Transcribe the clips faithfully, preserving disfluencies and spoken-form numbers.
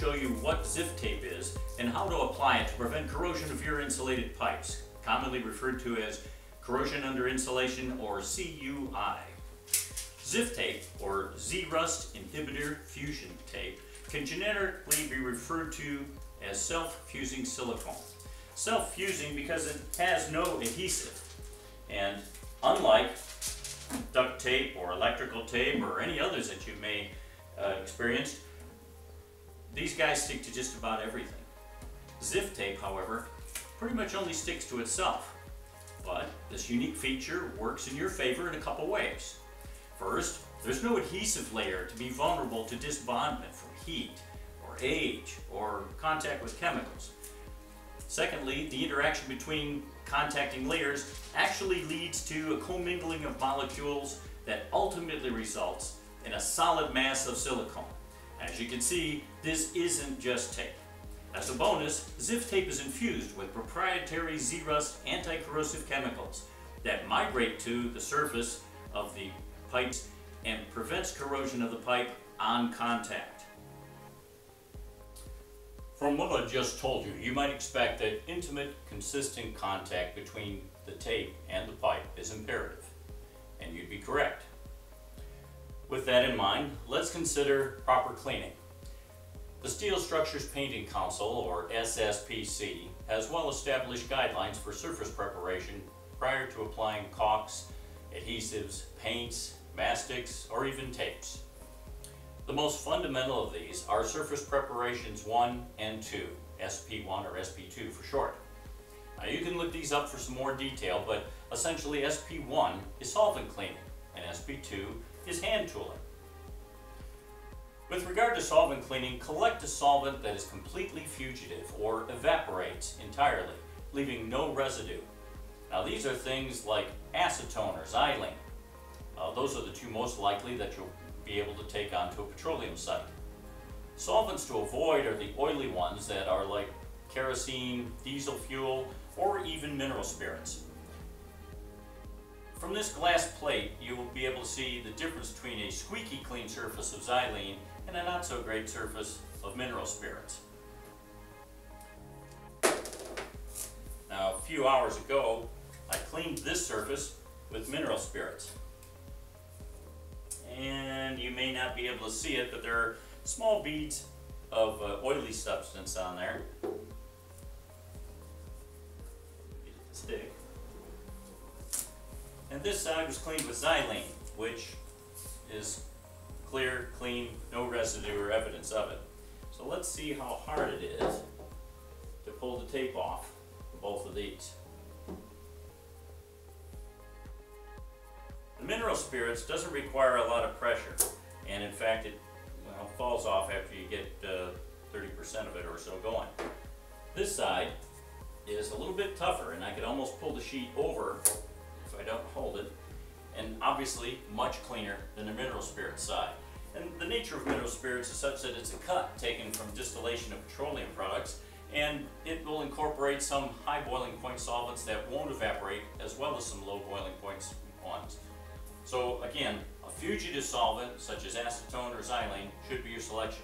show you what ZIF tape is and how to apply it to prevent corrosion of your insulated pipes, commonly referred to as corrosion under insulation or C U I. ZIF tape, or Zerust Inhibitor Fusion tape, can generically be referred to as self-fusing silicone. Self-fusing because it has no adhesive, and unlike duct tape or electrical tape or any others that you may uh, experience, these guys stick to just about everything. ZIF tape, however, pretty much only sticks to itself, but this unique feature works in your favor in a couple ways. First, there's no adhesive layer to be vulnerable to disbondment from heat or age or contact with chemicals. Secondly, the interaction between contacting layers actually leads to a commingling of molecules that ultimately results in a solid mass of silicone. As you can see, this isn't just tape. As a bonus, ZIF tape is infused with proprietary Zerust anti-corrosive chemicals that migrate to the surface of the pipes and prevents corrosion of the pipe on contact. From what I just told you, you might expect that intimate, consistent contact between the tape and the pipe is imperative, and you'd be correct. With that in mind, let's consider proper cleaning. The Steel Structures Painting Council, or S S P C, has well-established guidelines for surface preparation prior to applying caulks, adhesives, paints, mastics, or even tapes. The most fundamental of these are Surface Preparations one and two, S P one or S P two for short. Now you can look these up for some more detail, but essentially S P one is solvent cleaning and S P two is hand tooling. With regard to solvent cleaning, collect a solvent that is completely fugitive or evaporates entirely, leaving no residue. Now these are things like acetone or xylene. Uh, those are the two most likely that you'll be able to take onto a petroleum site. Solvents to avoid are the oily ones that are like kerosene, diesel fuel, or even mineral spirits. From this glass plate, you will be able to see the difference between a squeaky clean surface of xylene and a not so great surface of mineral spirits. Now, a few hours ago, I cleaned this surface with mineral spirits. And you may not be able to see it, but there are small beads of uh, oily substance on there. Stick. And this side was cleaned with xylene, which is clear, clean, no residue or evidence of it. So let's see how hard it is to pull the tape off both of these. The mineral spirits doesn't require a lot of pressure, and in fact it well, falls off after you get uh, thirty percent of it or so going. This side is a little bit tougher, and I could almost pull the sheet over if I don't hold it, and obviously much cleaner than the mineral spirits side. And the nature of mineral spirits is such that it's a cut taken from distillation of petroleum products, and it will incorporate some high boiling point solvents that won't evaporate, as well as some low boiling point ones. So again, a fugitive solvent such as acetone or xylene should be your selection.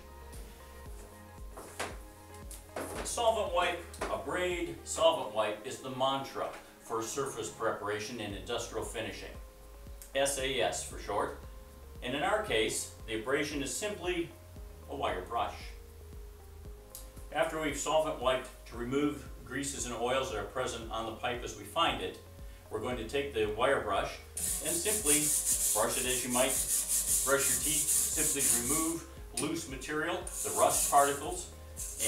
Solvent wipe, a braid solvent wipe is the mantra for surface preparation and industrial finishing, S A S for short, and in our case the abrasion is simply a wire brush. After we've solvent wiped to remove greases and oils that are present on the pipe as we find it, we're going to take the wire brush and simply brush it as you might brush your teeth, simply remove loose material, the rust particles,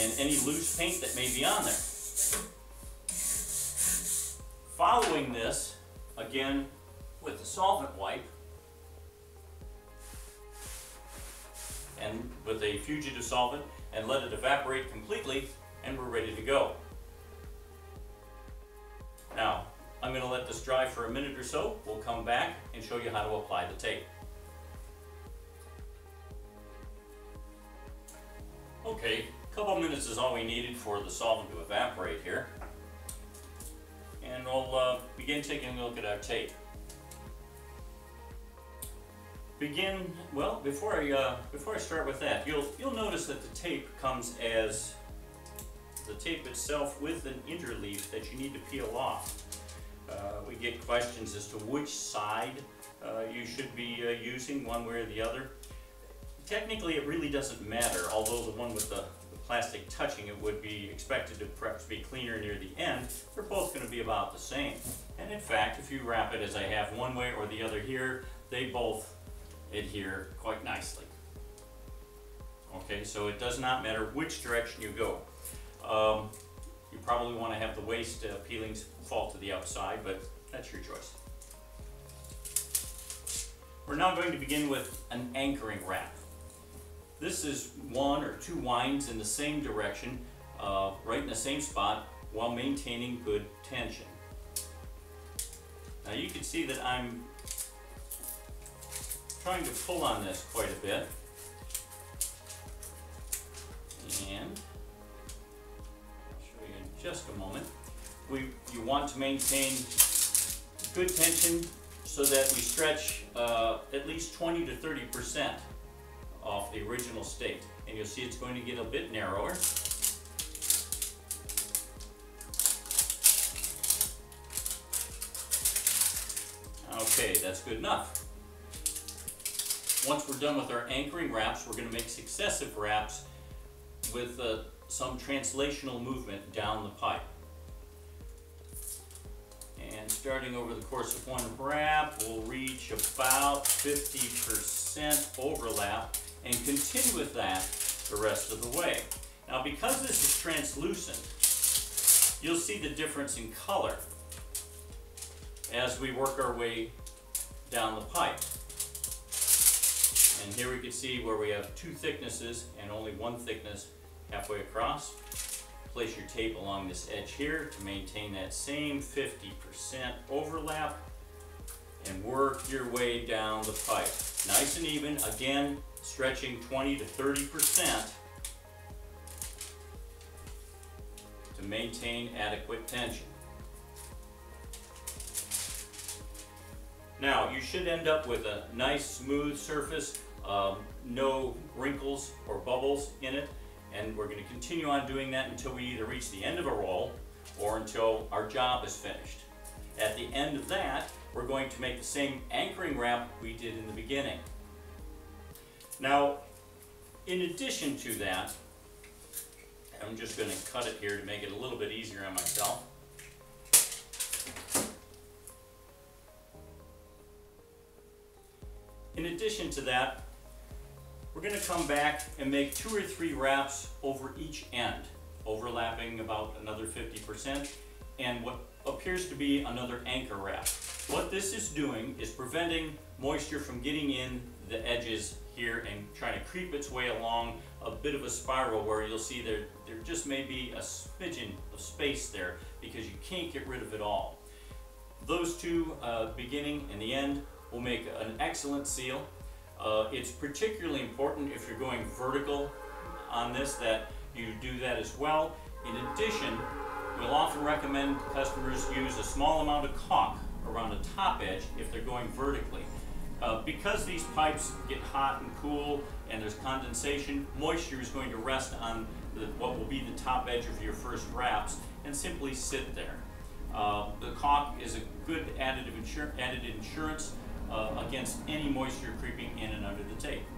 and any loose paint that may be on there. Following this, again, with the solvent wipe, and with a fugitive solvent, and let it evaporate completely, and we're ready to go. Now, I'm going to let this dry for a minute or so. We'll come back and show you how to apply the tape. Okay, a couple minutes is all we needed for the solvent to evaporate here. And we'll uh, begin taking a look at our tape. begin, well, before I, uh, before I start with that, you'll, you'll notice that the tape comes as the tape itself with an interleaf that you need to peel off. Uh, we get questions as to which side uh, you should be uh, using, one way or the other. Technically, it really doesn't matter, although the one with the, the plastic touching it would be expected to perhaps be cleaner near the end. They're both going to be about the same. And in fact, if you wrap it as I have one way or the other here, they both adhere quite nicely. Okay, so it does not matter which direction you go. Um, you probably want to have the waste uh, peelings fall to the outside, but that's your choice. We're now going to begin with an anchoring wrap. This is one or two winds in the same direction, uh, right in the same spot, while maintaining good tension. Now you can see that I'm trying to pull on this quite a bit. And I'll show you in just a moment. We, you want to maintain good tension so that we stretch uh, at least twenty to thirty percent off the original state. And you'll see it's going to get a bit narrower. Okay, that's good enough. Once we're done with our anchoring wraps, we're going to make successive wraps with uh, some translational movement down the pipe. And starting over the course of one wrap, we'll reach about fifty percent overlap and continue with that the rest of the way. Now, because this is translucent, you'll see the difference in color as we work our way down the pipe. And here we can see where we have two thicknesses and only one thickness halfway across. Place your tape along this edge here to maintain that same fifty percent overlap and work your way down the pipe. Nice and even, again, stretching twenty to thirty percent to maintain adequate tension. Now, you should end up with a nice smooth surface, um, no wrinkles or bubbles in it, and we're going to continue on doing that until we either reach the end of a roll or until our job is finished. At the end of that, we're going to make the same anchoring wrap we did in the beginning. Now, in addition to that, I'm just going to cut it here to make it a little bit easier on myself. In addition to that, we're going to come back and make two or three wraps over each end, overlapping about another fifty percent, and what appears to be another anchor wrap. What this is doing is preventing moisture from getting in the edges here and trying to creep its way along a bit of a spiral where you'll see there, there just may be a smidgen of space there because you can't get rid of it all. Those two, uh, beginning and the end, will make an excellent seal. Uh, it's particularly important if you're going vertical on this that you do that as well. In addition, we'll often recommend customers use a small amount of caulk around the top edge if they're going vertically. Uh, because these pipes get hot and cool and there's condensation, moisture is going to rest on the, what will be the top edge of your first wraps and simply sit there. Uh, the caulk is a good additive insur- added insurance Uh, against any moisture creeping in and under the tape.